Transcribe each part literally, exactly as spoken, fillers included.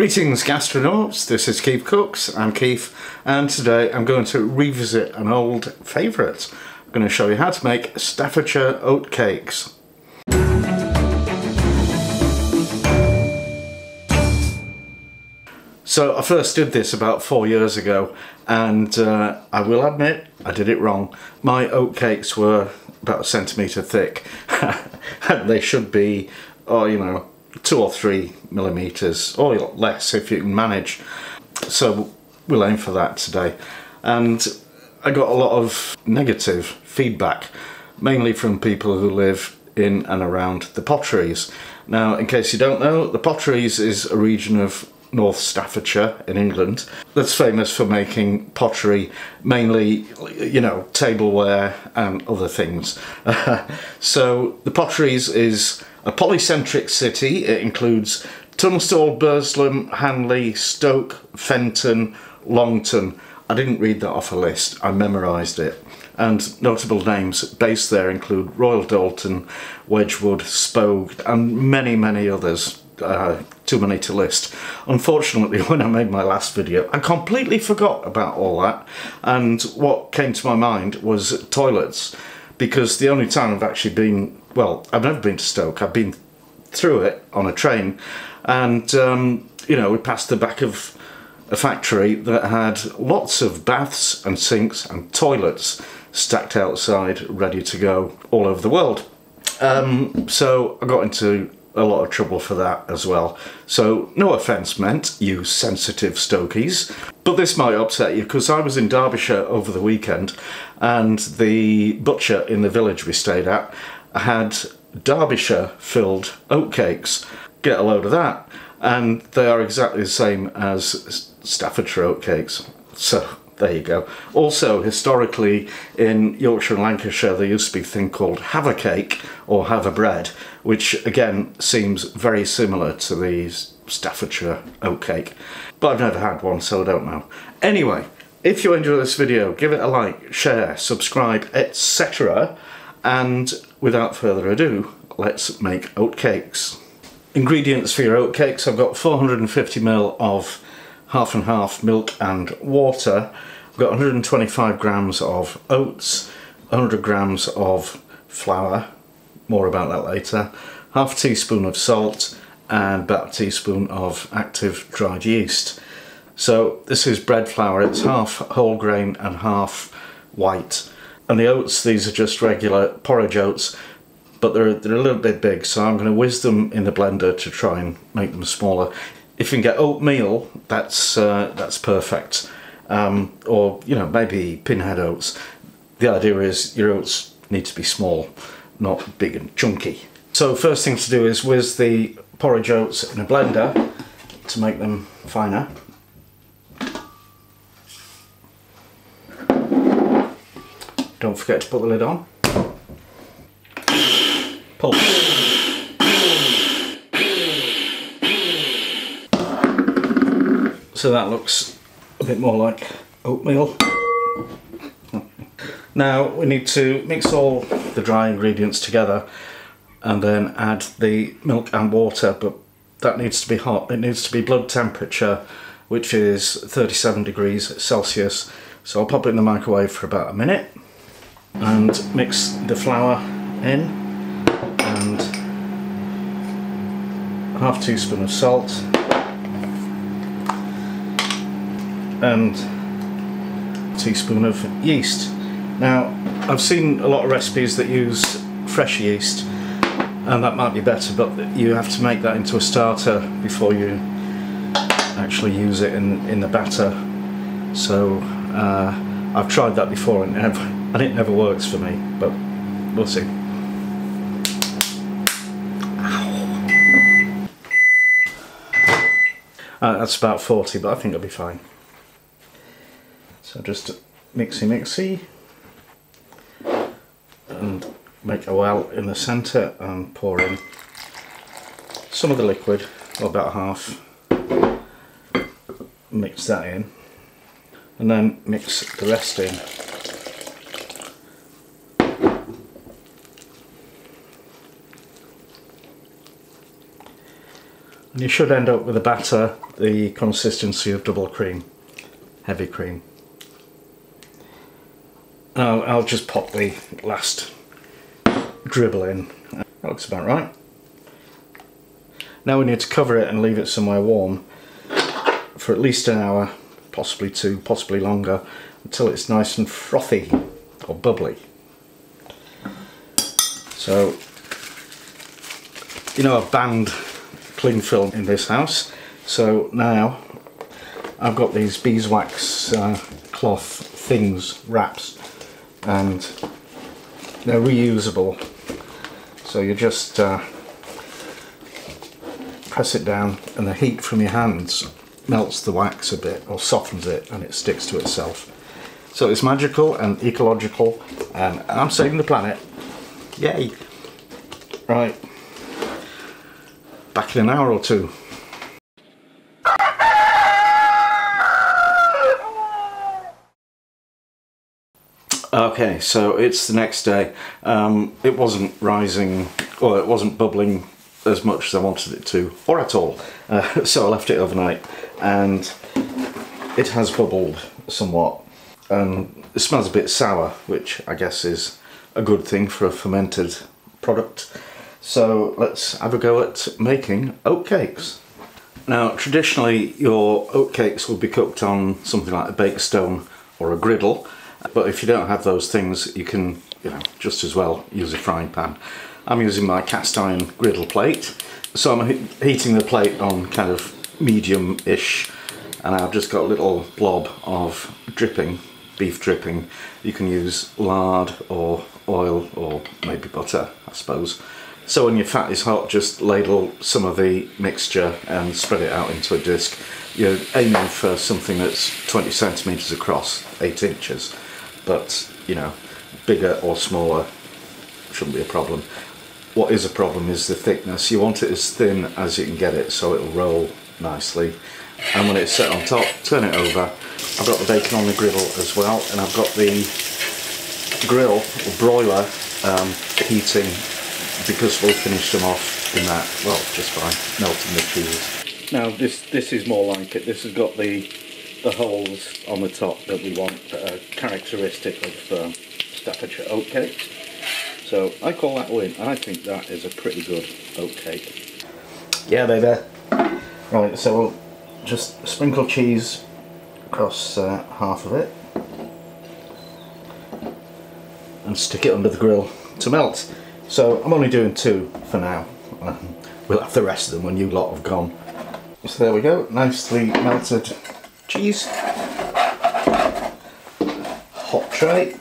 Greetings gastronauts, this is Keef Cooks, I'm Keef, and today I'm going to revisit an old favourite. I'm going to show you how to make Staffordshire oat cakes. So I first did this about four years ago, and uh, I will admit I did it wrong. My oat cakes were about a centimetre thick, and they should be, oh you know, two or three millimetres or less if you can manage. So we'll aim for that today. And I got a lot of negative feedback, mainly from people who live in and around the Potteries. Now, in case you don't know, the Potteries is a region of North Staffordshire in England that's famous for making pottery, mainly, you know, tableware and other things. So the Potteries is a polycentric city. It includes Tunstall, Burslem, Hanley, Stoke, Fenton, Longton. I didn't read that off a list, I memorised it. And notable names based there include Royal Doulton, Wedgwood, Spogue, and many, many others. Uh, too many to list. Unfortunately, when I made my last video, I completely forgot about all that, and what came to my mind was toilets, because the only time I've actually been, well, I've never been to Stoke, I've been through it on a train, and um, you know, we passed the back of a factory that had lots of baths and sinks and toilets stacked outside, ready to go all over the world. Um, so I got into a lot of trouble for that as well. So no offence meant, you sensitive Stokies, but this might upset you, because I was in Derbyshire over the weekend, and the butcher in the village we stayed at had Derbyshire filled oatcakes. Get a load of that. And they are exactly the same as Staffordshire oatcakes. So there you go. Also, historically, in Yorkshire and Lancashire, there used to be a thing called have a cake or have a bread, which again seems very similar to the Staffordshire oat cake. But I've never had one, so I don't know. Anyway, if you enjoy this video, give it a like, share, subscribe, et cetera. And without further ado, let's make oat cakes. Ingredients for your oat cakes: I've got four hundred and fifty milliliters of half and half milk and water. I've got one hundred and twenty-five grams of oats, one hundred grams of flour, more about that later, half a teaspoon of salt, and about a teaspoon of active dried yeast. So this is bread flour, it's half whole grain and half white. And the oats, these are just regular porridge oats, but they're, they're a little bit big, so I'm going to whiz them in the blender to try and make them smaller. If you can get oatmeal, that's uh, that's perfect, um, or you know, maybe pinhead oats. The idea is your oats need to be small, not big and chunky. So first thing to do is whiz the porridge oats in a blender to make them finer. Don't forget to put the lid on. Pull. So that looks a bit more like oatmeal. Now we need to mix all the dry ingredients together and then add the milk and water, but that needs to be hot. It needs to be blood temperature, which is thirty-seven degrees Celsius. So I'll pop it in the microwave for about a minute and mix the flour in, and half teaspoon of salt, and a teaspoon of yeast. Now, I've seen a lot of recipes that use fresh yeast, and that might be better, but you have to make that into a starter before you actually use it in, in the batter. So uh, I've tried that before and it never, and it never works for me, but we'll see. Ow. Uh, that's about forty, but I think it'll be fine. So just mixy mixy, and make a well in the centre and pour in some of the liquid, or about half. Mix that in, and then mix the rest in. And you should end up with a batter the consistency of double cream, heavy cream. Now I'll just pop the last dribble in. That looks about right. Now we need to cover it and leave it somewhere warm for at least an hour, possibly two, possibly longer, until it's nice and frothy or bubbly. So, you know, I've banned cling film in this house, so now I've got these beeswax uh, cloth things, wraps, and they're reusable. So you just uh, press it down, and the heat from your hands melts the wax a bit, or softens it, and it sticks to itself. So it's magical and ecological, and I'm saving the planet. Yay! Right, back in an hour or two. Okay, so it's the next day. Um, it wasn't rising, or it wasn't bubbling as much as I wanted it to, or at all. Uh, so I left it overnight, and it has bubbled somewhat. Um, it smells a bit sour, which I guess is a good thing for a fermented product. So let's have a go at making oat cakes. Now traditionally your oat cakes will be cooked on something like a bake stone or a griddle, but if you don't have those things you can, you know, just as well use a frying pan. I'm using my cast iron griddle plate, so I'm he heating the plate on kind of medium-ish, and I've just got a little blob of dripping, beef dripping. You can use lard or oil or maybe butter, I suppose. So when your fat is hot, just ladle some of the mixture and spread it out into a disc. You're aiming for something that's twenty centimetres across, eight inches, but you know, bigger or smaller shouldn't be a problem. What is a problem is the thickness. You want it as thin as you can get it so it'll roll nicely. And when it's set on top, turn it over. I've got the bacon on the griddle as well, and I've got the grill or broiler um, heating, because we'll finish them off in that, well, just by melting the cheese. Now this this is more like it. This has got the the holes on the top that we want, that are characteristic of uh, Staffordshire oat cakes. So I call that a win, and I think that is a pretty good oat cake. Yeah, they there. Right, so we'll just sprinkle cheese across uh, half of it and stick it under the grill to melt. So I'm only doing two for now. We'll have the rest of them when you lot have gone. So there we go, nicely melted cheese. Hot tray.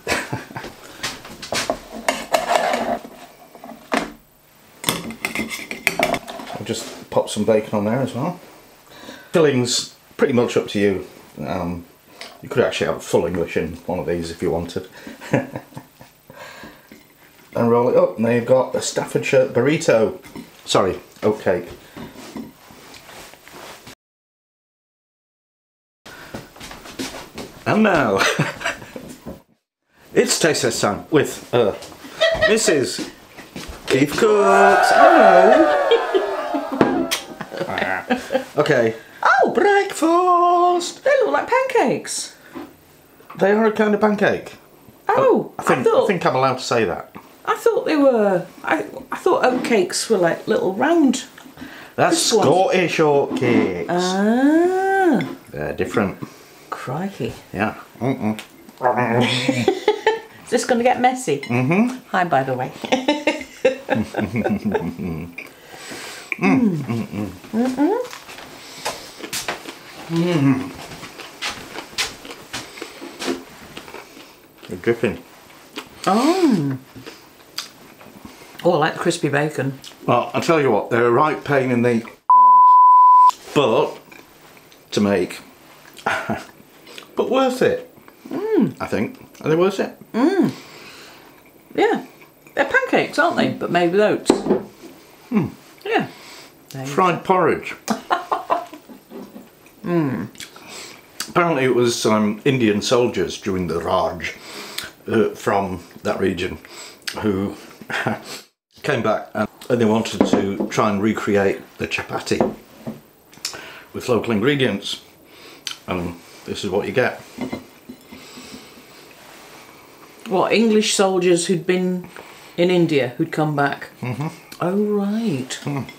I'll just pop some bacon on there as well. Fillings, pretty much up to you. Um, you could actually have a full English in one of these if you wanted. And roll it up, and there you've got a Staffordshire burrito. Sorry, oat cake. And now, it's taste test time with uh, Missus Keef Cooks. Hello. Okay. Oh, breakfast! They look like pancakes. They are a kind of pancake. Oh, I think I, thought, I think I'm allowed to say that. I thought they were. I I thought oat cakes were like little round. That's Scottish shortcakes. Ah, they're different. Crikey. Yeah. Mm-mm. Is this going to get messy? Mm-hmm. Hi, by the way. Mm. Mm-mm. Mm-mm. Mm. They're dripping. Oh. Oh, I like the crispy bacon. Well, I'll tell you what, they're a right pain in the but to make. But worth it. Mm. I think. Are they worth it? Mm. Yeah. They're pancakes, aren't they? Mm. But made with oats. Mm. Yeah. Fried porridge. Mm. Apparently it was um, Indian soldiers during the Raj uh, from that region who came back and, and they wanted to try and recreate the chapati with local ingredients, and this is what you get. What, English soldiers who'd been in India who'd come back? Mm-hmm. Oh right. Mm.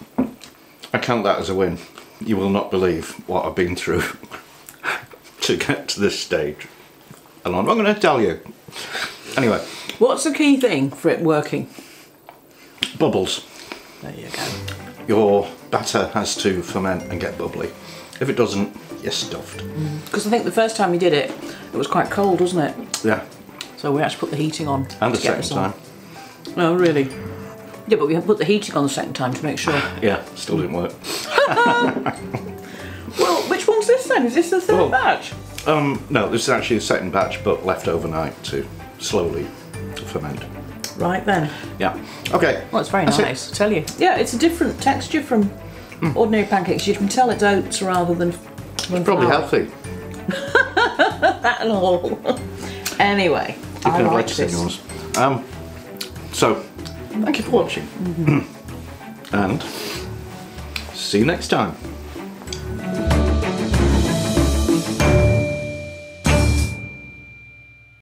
I count that as a win. You will not believe what I've been through to get to this stage, and I'm not going to tell you. Anyway. What's the key thing for it working? Bubbles. There you go. Your batter has to ferment and get bubbly. If it doesn't, you're stuffed. Because mm. I think the first time we did it, it was quite cold, wasn't it? Yeah. So we had to put the heating on. And the second time. Oh, really? Yeah, but we had put the heating on the second time to make sure. Yeah, still didn't work. Well, which one's this then? Is this the third well, batch? Um, no, this is actually the second batch, but left overnight to slowly ferment. Right then. Yeah. Okay. Well, it's very That's nice, it. I tell you. Yeah, it's a different texture from mm. ordinary pancakes. You can tell it's oats rather than... It's probably flour. Healthy. That and all. Anyway, you I like this. Um, so, thank you for watching. Mm-hmm. And see you next time.